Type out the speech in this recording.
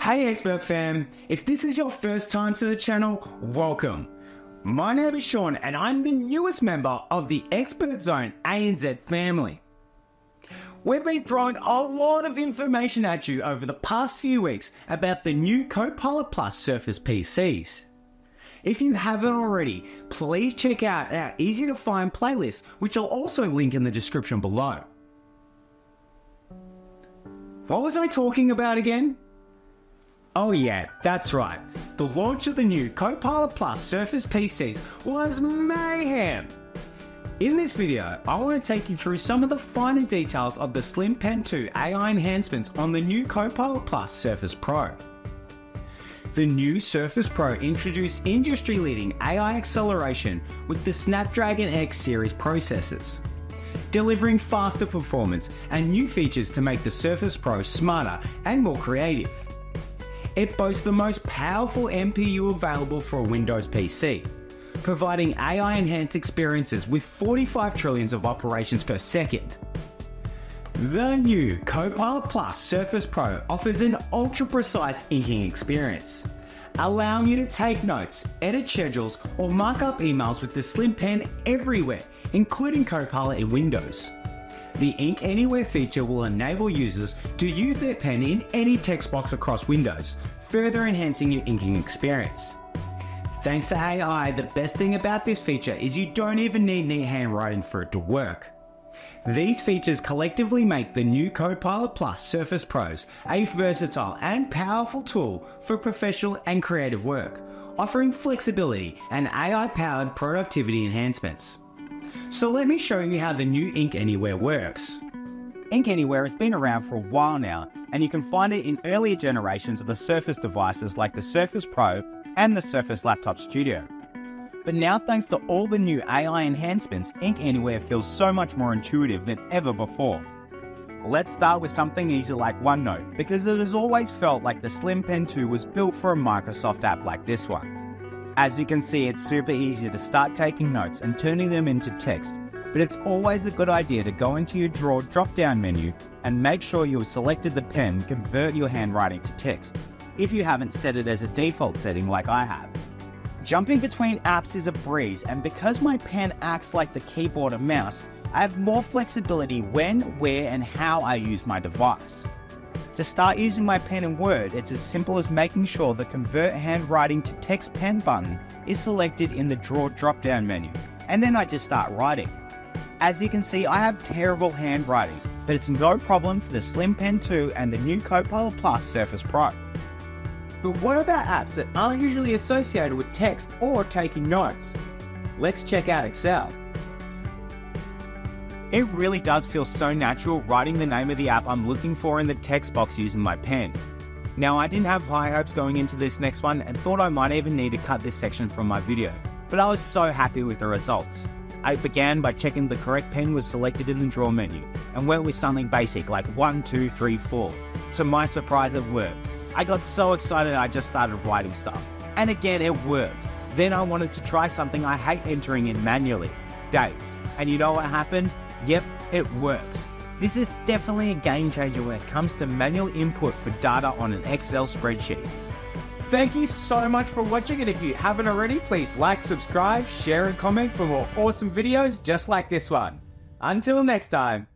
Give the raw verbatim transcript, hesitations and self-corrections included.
Hey Expert Fam, if this is your first time to the channel, welcome. My name is Sean and I'm the newest member of the Expert Zone A N Z family. We've been throwing a lot of information at you over the past few weeks about the new Copilot Plus Surface P Cs. If you haven't already, please check out our easy to find playlist, which I'll also link in the description below. What was I talking about again? Oh yeah, that's right. The launch of the new Copilot Plus Surface P Cs was mayhem. In this video, I want to take you through some of the finer details of the Slim Pen two A I enhancements on the new Copilot Plus Surface Pro. The new Surface Pro introduced industry-leading A I acceleration with the Snapdragon X series processors, delivering faster performance and new features to make the Surface Pro smarter and more creative. It boasts the most powerful M P U available for a Windows P C, providing A I-enhanced experiences with forty-five trillions of operations per second. The new Copilot Plus Surface Pro offers an ultra-precise inking experience, allowing you to take notes, edit schedules, or mark up emails with the Slim Pen everywhere, including Copilot in Windows. The Ink Anywhere feature will enable users to use their pen in any text box across Windows, further enhancing your inking experience. Thanks to A I, the best thing about this feature is you don't even need neat handwriting for it to work. These features collectively make the new Copilot Plus Surface Pros a versatile and powerful tool for professional and creative work, offering flexibility and A I-powered productivity enhancements. So let me show you how the new Ink Anywhere works. Ink Anywhere has been around for a while now, and you can find it in earlier generations of the Surface devices like the Surface Pro and the Surface Laptop Studio. But now, thanks to all the new A I enhancements, Ink Anywhere feels so much more intuitive than ever before. Let's start with something easy like OneNote, because it has always felt like the Slim Pen two was built for a Microsoft app like this one. As you can see, it's super easy to start taking notes and turning them into text, but it's always a good idea to go into your drawer drop-down menu and make sure you have selected the pen Convert Your Handwriting to Text, if you haven't set it as a default setting like I have. Jumping between apps is a breeze, and because my pen acts like the keyboard and mouse, I have more flexibility when, where, and how I use my device. To start using my pen in Word, it's as simple as making sure the Convert Handwriting to Text Pen button is selected in the Draw drop-down menu, and then I just start writing. As you can see, I have terrible handwriting, but it's no problem for the Slim Pen two and the new Copilot Plus Surface Pro. But what about apps that aren't usually associated with text or taking notes? Let's check out Excel. It really does feel so natural writing the name of the app I'm looking for in the text box using my pen. Now, I didn't have high hopes going into this next one and thought I might even need to cut this section from my video, but I was so happy with the results. I began by checking the correct pen was selected in the draw menu and went with something basic like one, two, three, four. To my surprise, it worked. I got so excited I just started writing stuff. And again, it worked. Then I wanted to try something I hate entering in manually, dates. And you know what happened? Yep, it works. This is definitely a game changer when it comes to manual input for data on an Excel spreadsheet. Thank you so much for watching, and if you haven't already, please like, subscribe, share and comment for more awesome videos just like this one. Until next time.